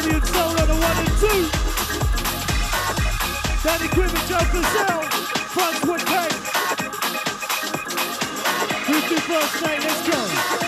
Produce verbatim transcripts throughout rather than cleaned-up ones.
Body and Soul on the one and two. Danny Krivit, Joe Claussell, Francois K. fifty-first State, let's go.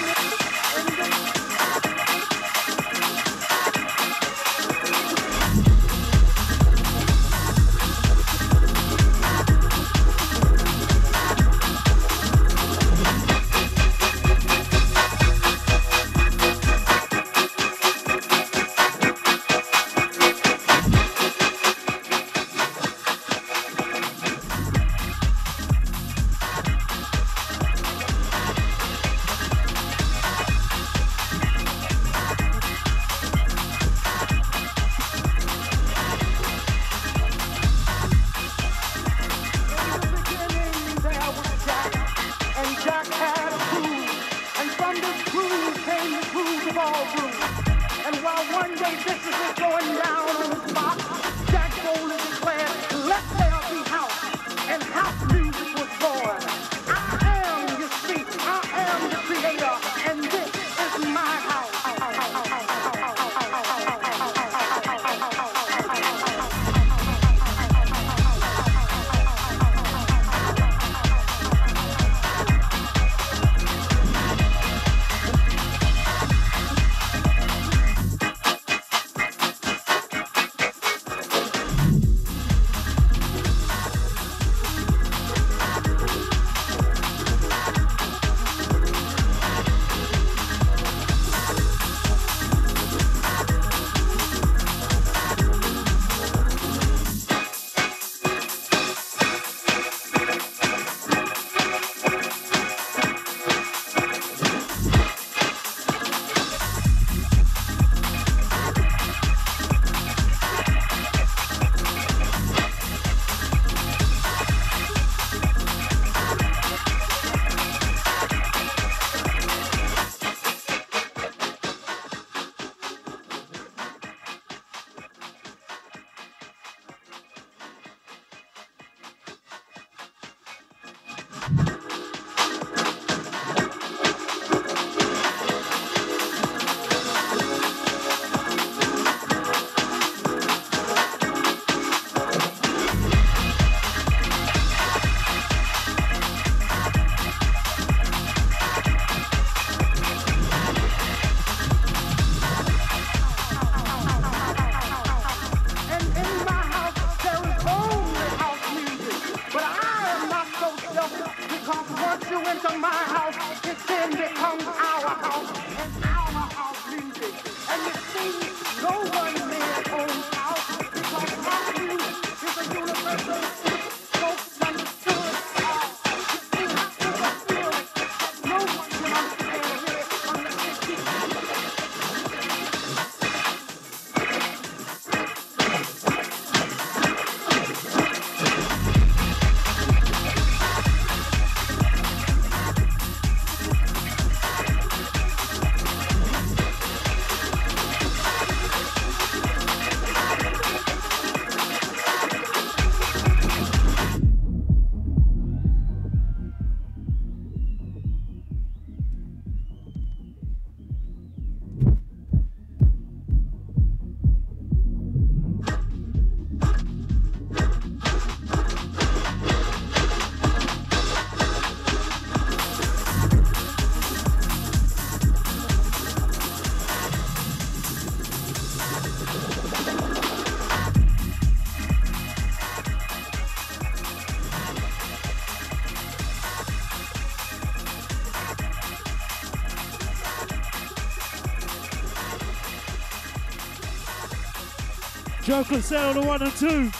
Joe Claussell, the one and two.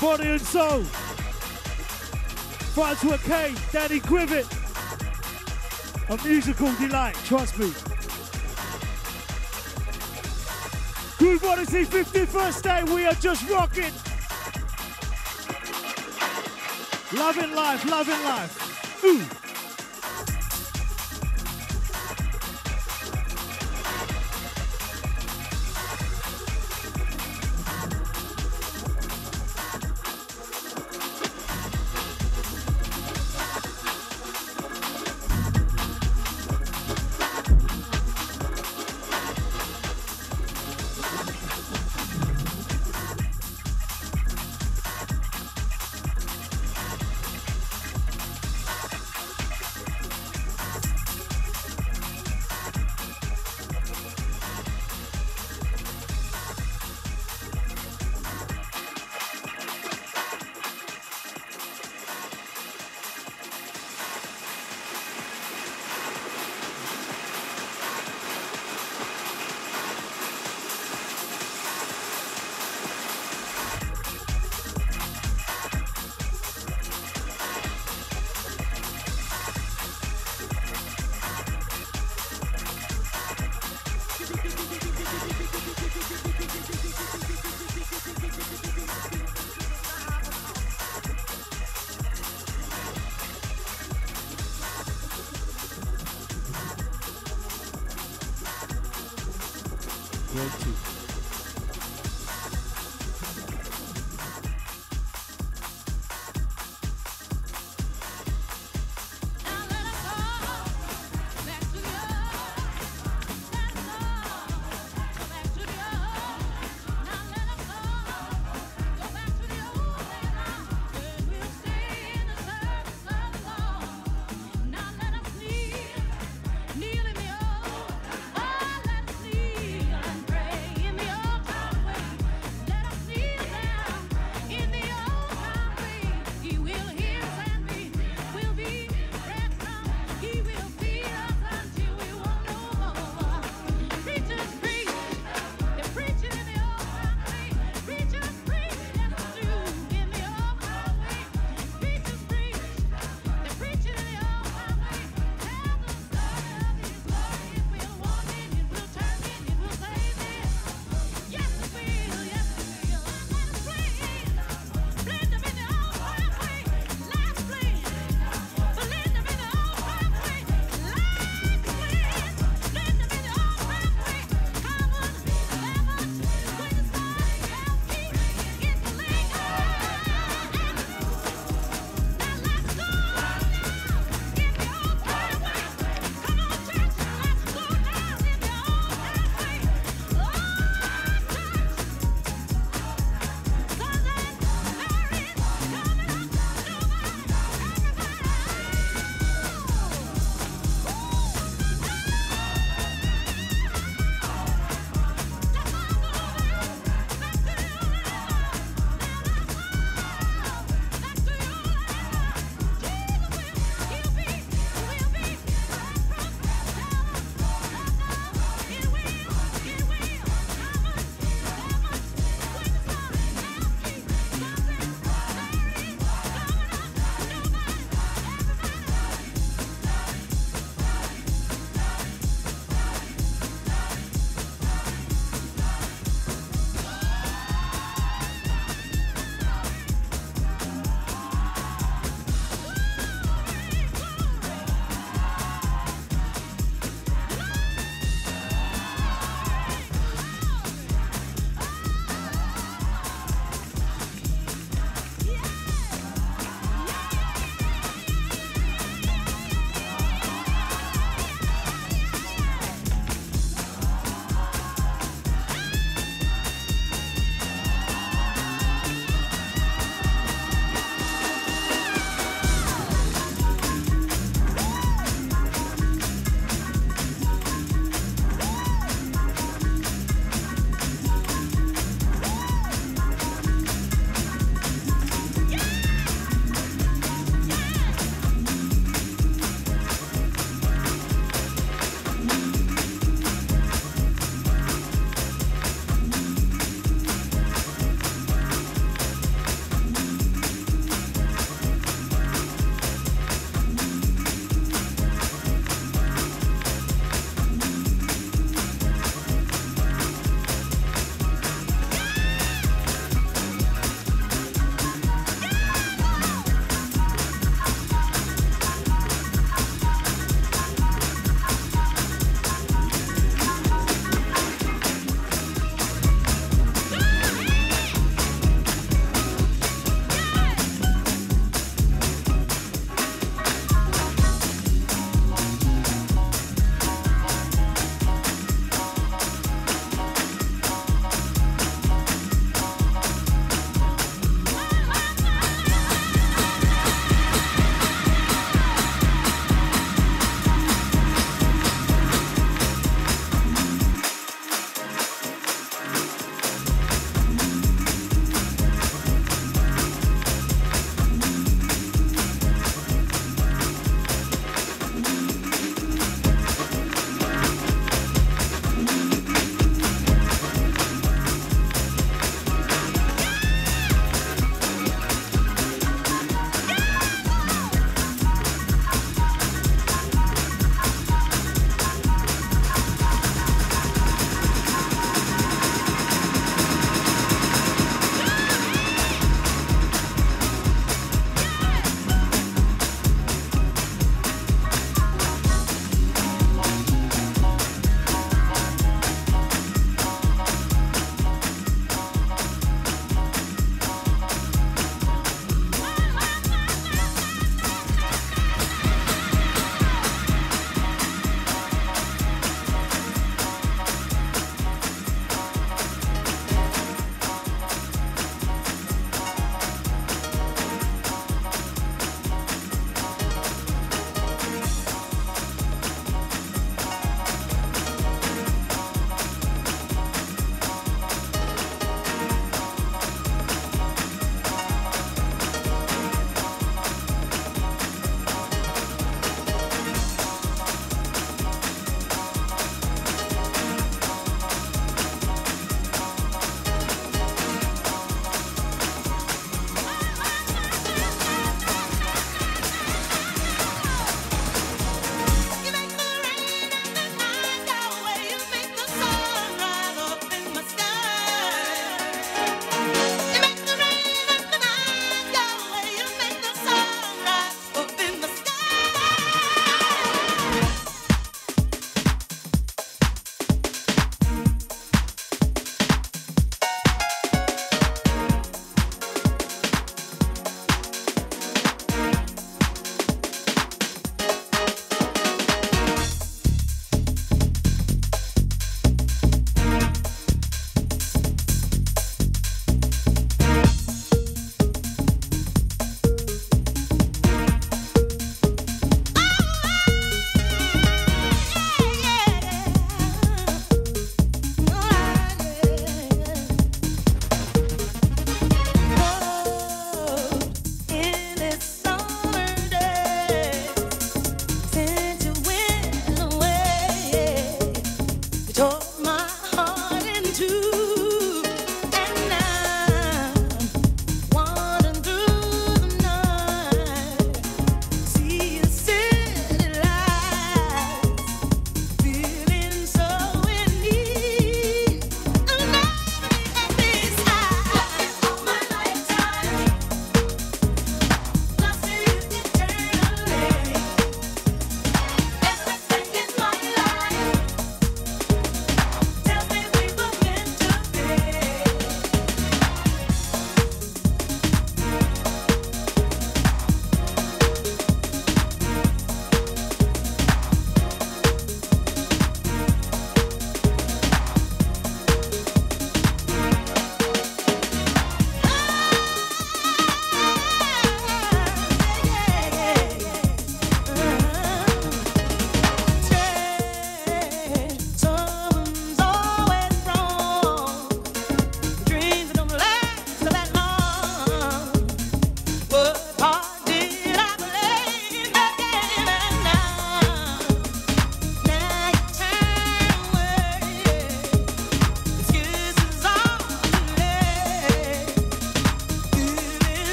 Body and Soul. Francois K, Danny Krivit. A musical delight, trust me. Groove Odyssey, fifty-first Day, we are just rocking. Loving life, loving life. Ooh. Girls too.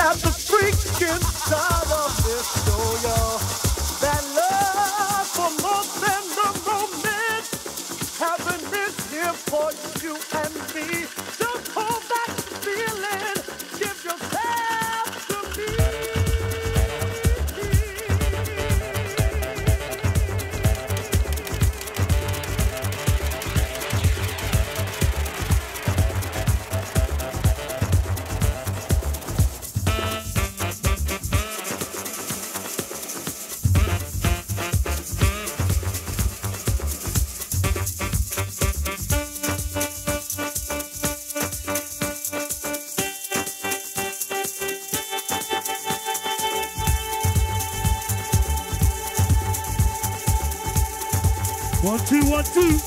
at the freaking start of this show, y'all. That love for months and the moment, heaven is here for you and me. Don't hold back the feeling, give yourself to me. Two, one, two.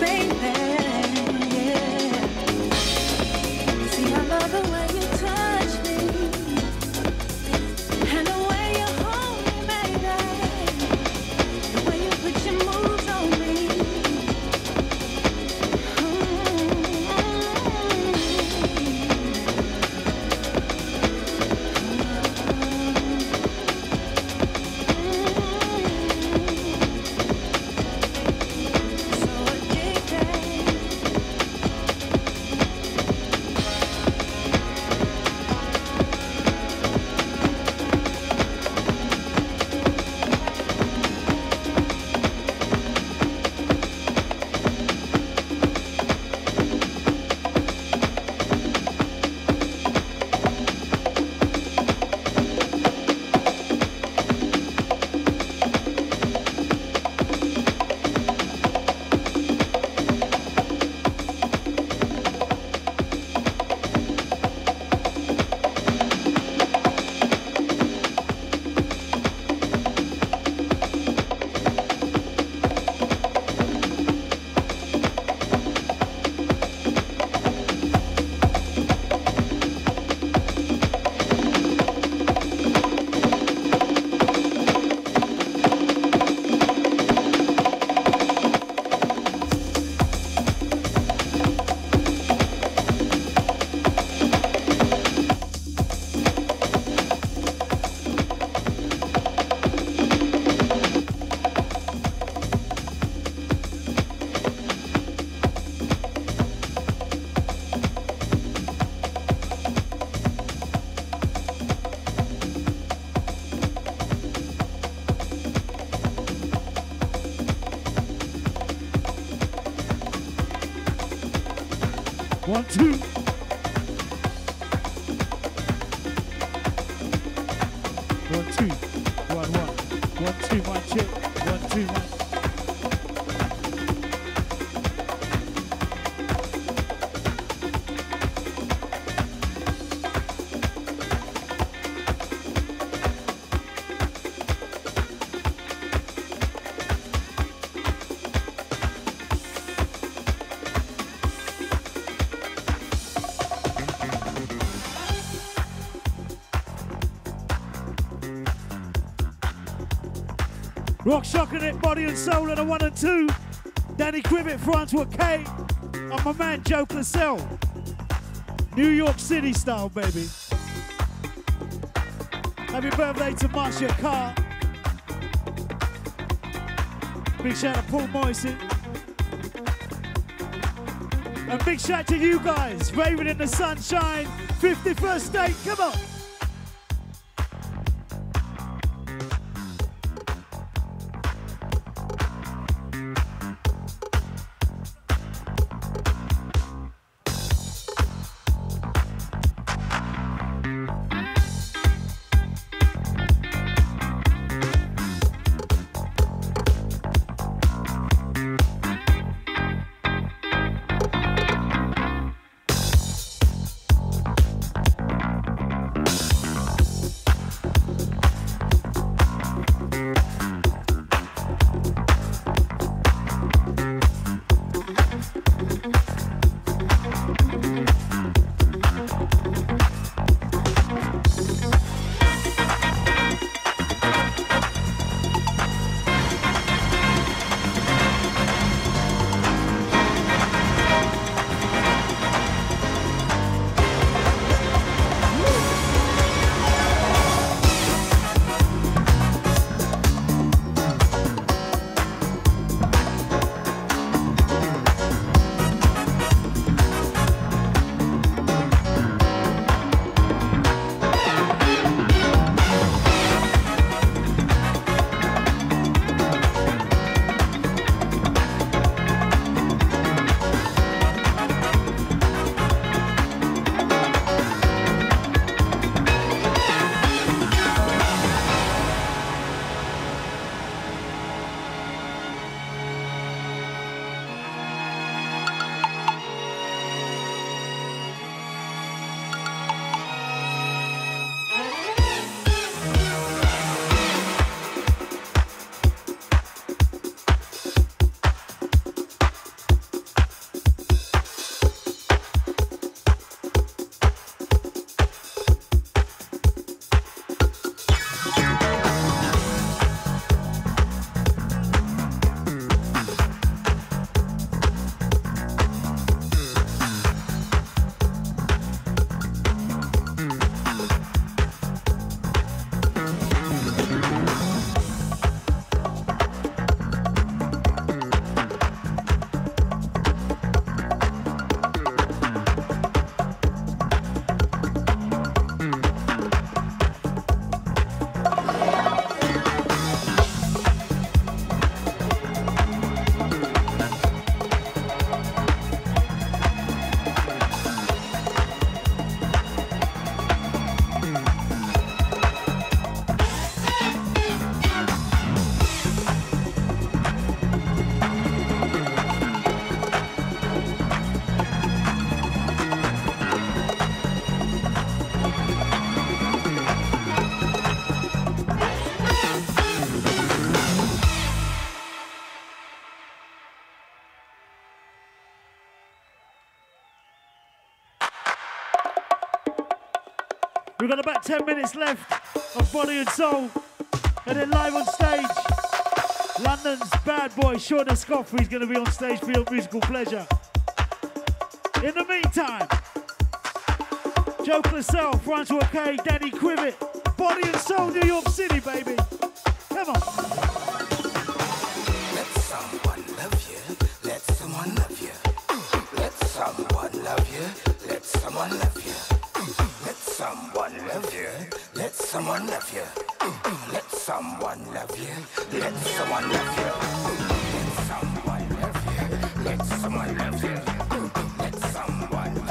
Baby. One, two. One, two. One, one. One, two, one, two. One, two, one. Rock shocking it, Body and Soul at a one and two. Danny Krivit, Francois K, and my man Joe Claussell. New York City style, baby. Happy birthday to Marcia Carr. Big shout out to Paul Moisey. And big shout to you guys, raving in the sunshine, fifty-first State, come on. We've got about ten minutes left of Body and Soul. And then live on stage, London's bad boy, Sean Escoffi, is going to be on stage for your musical pleasure. In the meantime, Joe Claussell, Francois K, Danny Krivit, Body and Soul, New York City, baby. Come on. Let someone love you. Let someone love you. Let someone love you. Let someone love you. Someone love you, let someone love you, let someone love you, let someone love you, let someone love you, let someone love you, let someone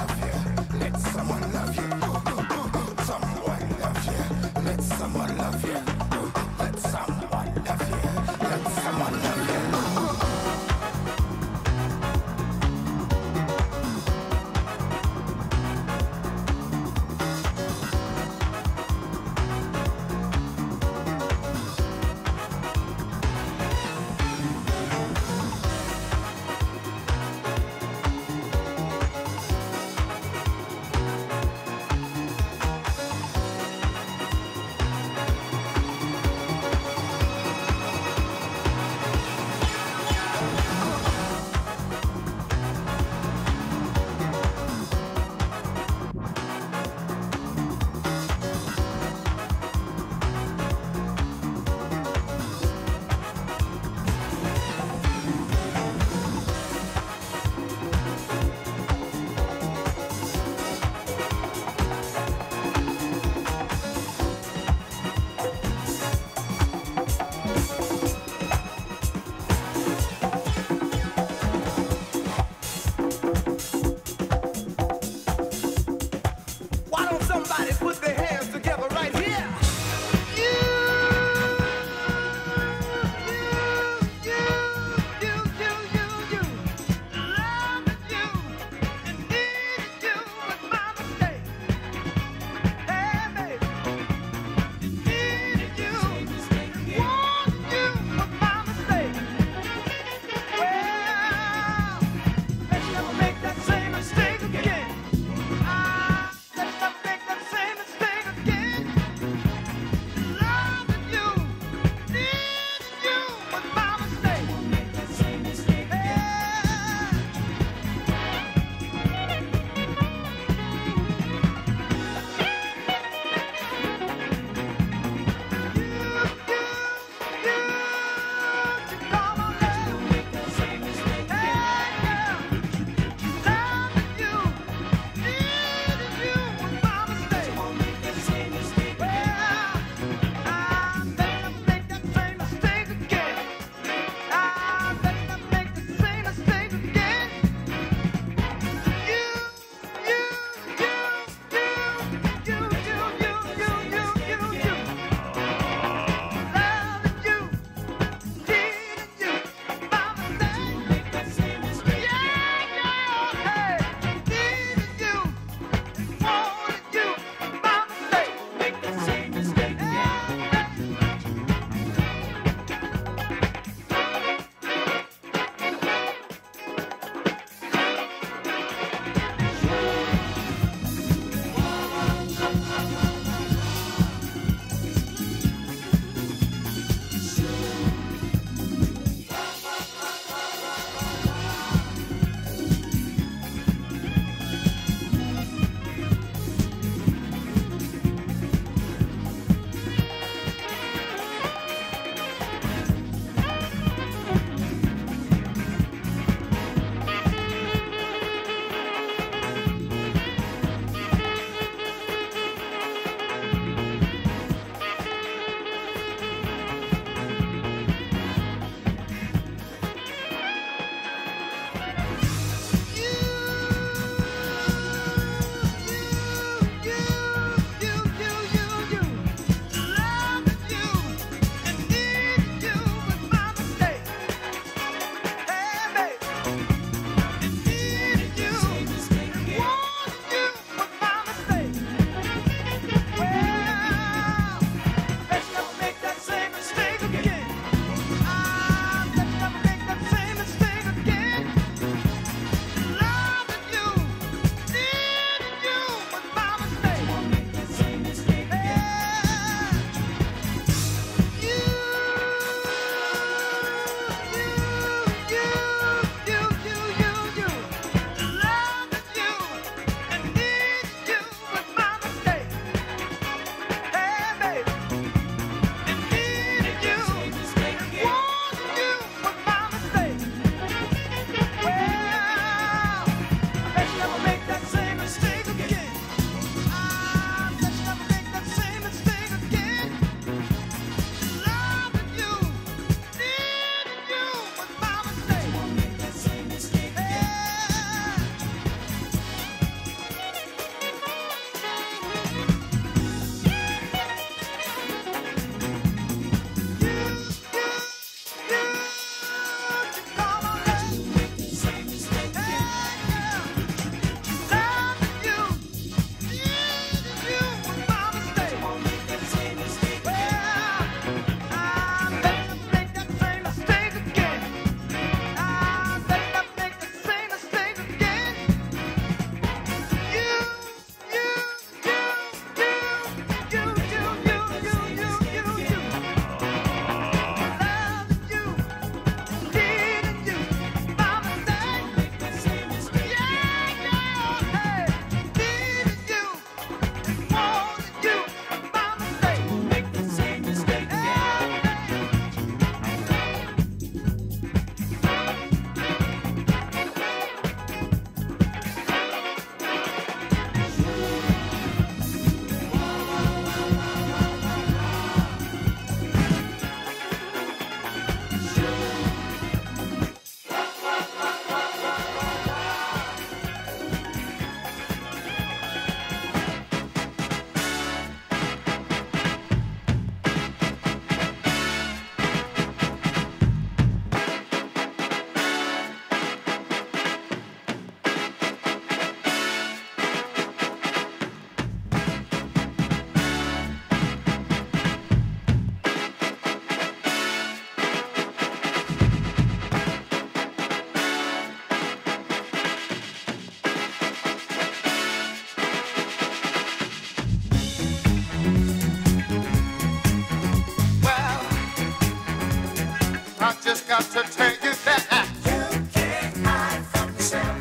got to take it back. You can't hide from yourself.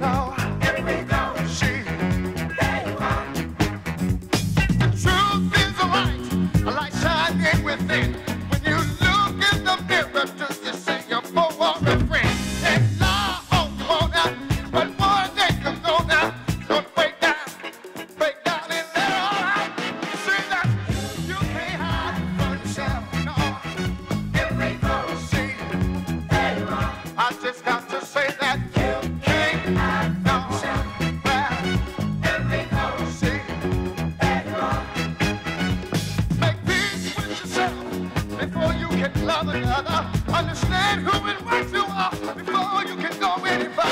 No, here we go. She, there you are. The truth is a light, a light shining within. When you look in the mirror, does you say you're more of a friend? And lie on the corner, but more they can go now. Don't break down, break down in there, all right? You see that? You can't hide from yourself. No, here we go. She, there you are. I just got to say that. Understand who and what you are before you can go any further.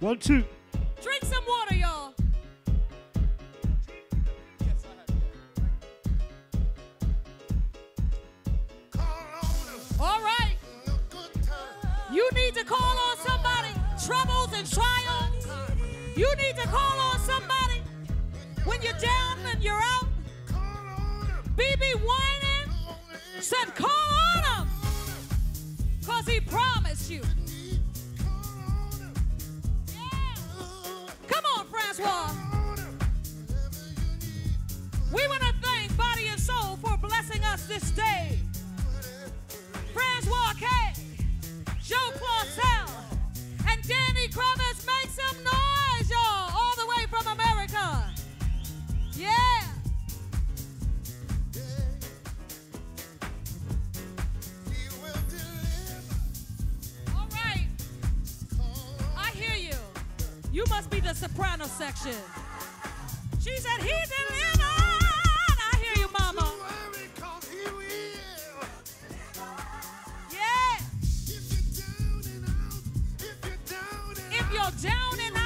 One, two. Drink some water, y'all. All right. You need to call on somebody. Troubles and trials. You need to call on somebody. When you're down and you're out. B B whining said call on him. Because he promised you. We want to thank Body and Soul for blessing us this day. Francois K, Joe Claussell, and Danny Krivit. Make some noise, y'all, all the way from America. Yeah. All right. I hear you. You must be the soprano section. She said, he delivered. I hear you, mama. y'all down and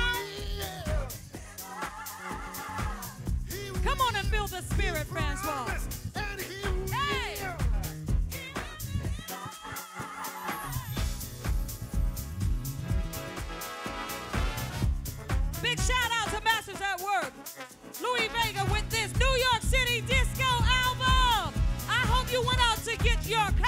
out. Come on and feel the spirit, Francois. Louis Vega with this New York City disco album. I hope you went out to get your copy.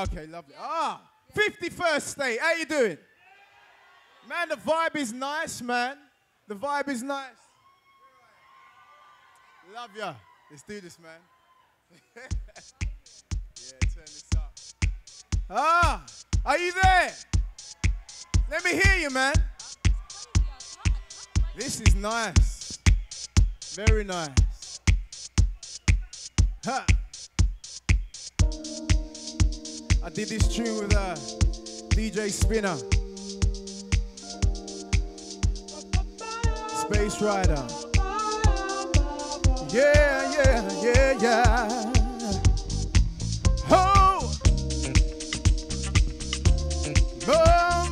Okay, lovely. Ah, yeah. Oh, yeah. fifty-first State, how you doing? Man, the vibe is nice, man. The vibe is nice. Love ya. Let's do this, man. Yeah, turn this up. Ah, are you there? Let me hear you, man. This is nice. Very nice. Ha. I did this tune with uh, D J Spinner, Space Rider. Yeah, yeah, yeah, yeah. Oh, boom,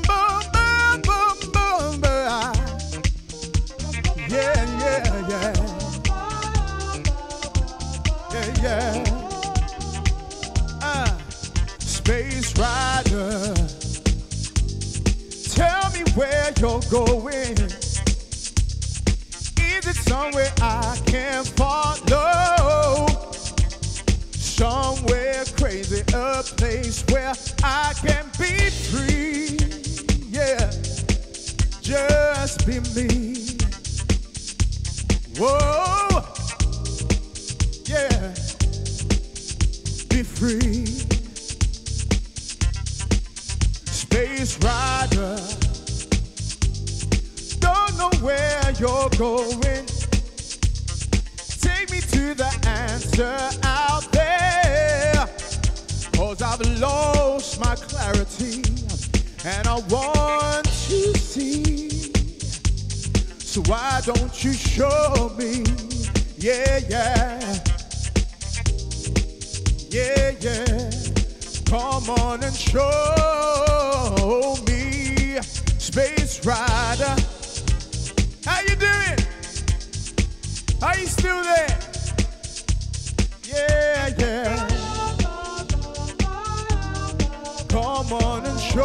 boom, boom, boom, boom, boom. Yeah, yeah, yeah. Yeah, yeah. Space Rider, tell me where you're going. Is it somewhere I can follow? Somewhere crazy, a place where I can be free. Yeah, just be me. Whoa, yeah, be free. Space Rider, don't know where you're going. Take me to the answer out there, cause I've lost my clarity and I want to see. So why don't you show me? Yeah, yeah. Yeah, yeah. Come on and show me, Space Rider. How you doing? Are you still there? Yeah, yeah. Come on and show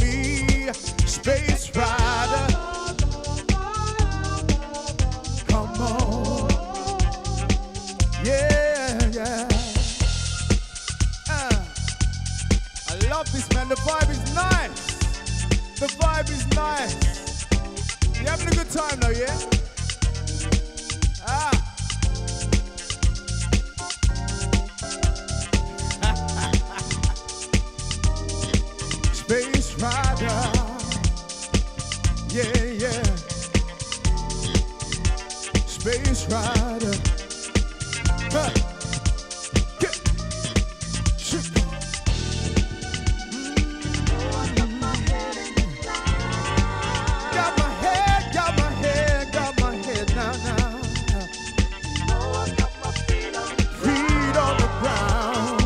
me, Space Rider. Come on. Yeah, yeah. Uh, I love this, man. The vibe is nice. The vibe is nice. You having a good time though, yeah? Ah. Space Rider, yeah, yeah. Space Rider, huh. Yeah. Mm-hmm. Got my head, got my head, got my head now, now. Feet on the ground.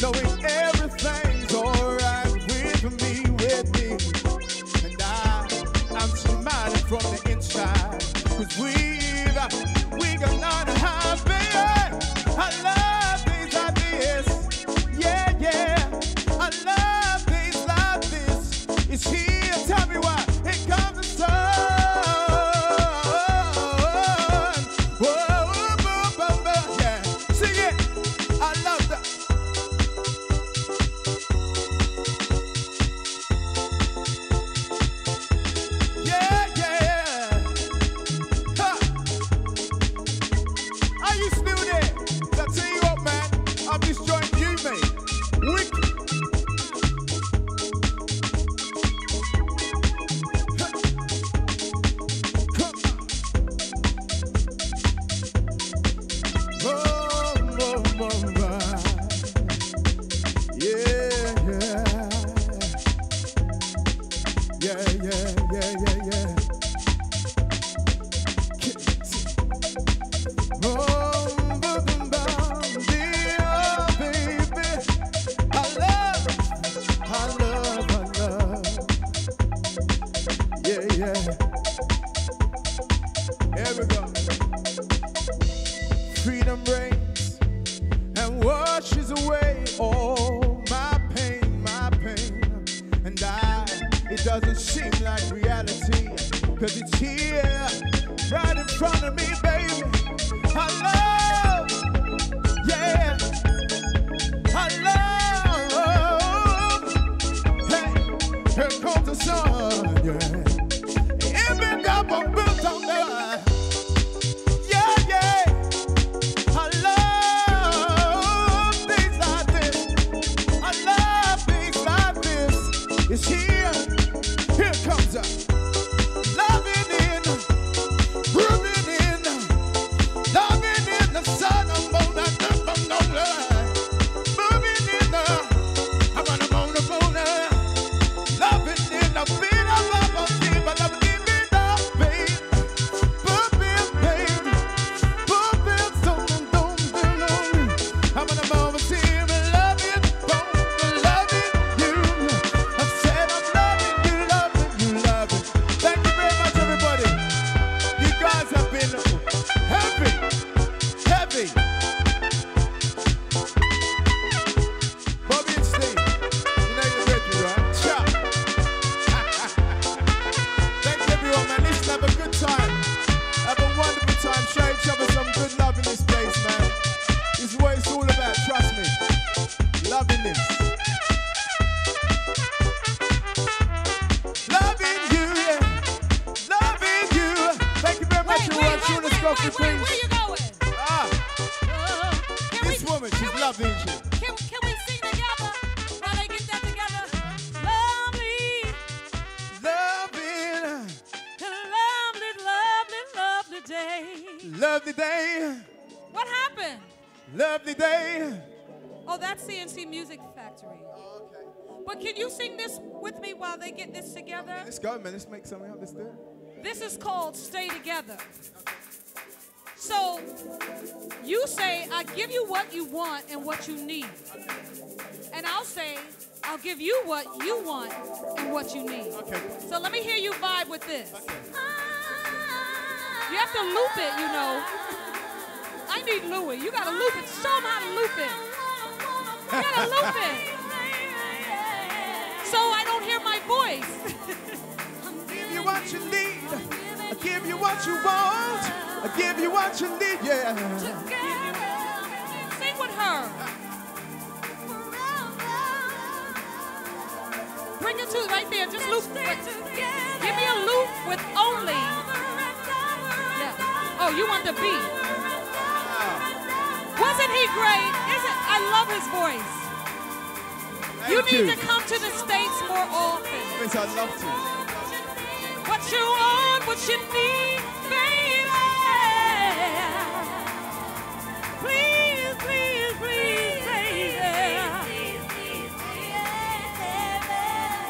Knowing everything's alright with me, with out this joint, you mate. Wicked. Let's go, man. Let's make something up. Let's do it. This is called Stay Together. So you say, I give you what you want and what you need. And I'll say, I'll give you what you want and what you need. Okay. So let me hear you vibe with this. Okay. You have to loop it, you know. I need Louie. You got to loop it. Show him how to loop it. You got to loop it. So I don't hear my voice. What you need, I give you what you want, I give you what you need, yeah. Together. Sing with her. Bring it to right there, just loop. Give me a loop with only. Yeah. Oh, you want the beat? Wow. Wasn't he great? Isn't I love his voice. Thank you need you. to come to the States more often. Yes, I'd love to. What you want, what you need, baby. Please, please, please, baby.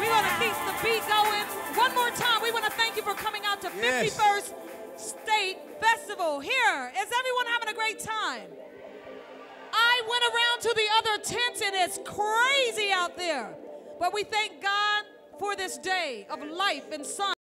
We're going to keep the beat going. One more time, we want to thank you for coming out to yes. fifty-first State Festival. Here, is everyone having a great time? I went around to the other tents and it's crazy out there. But we thank God for this day of life and sun.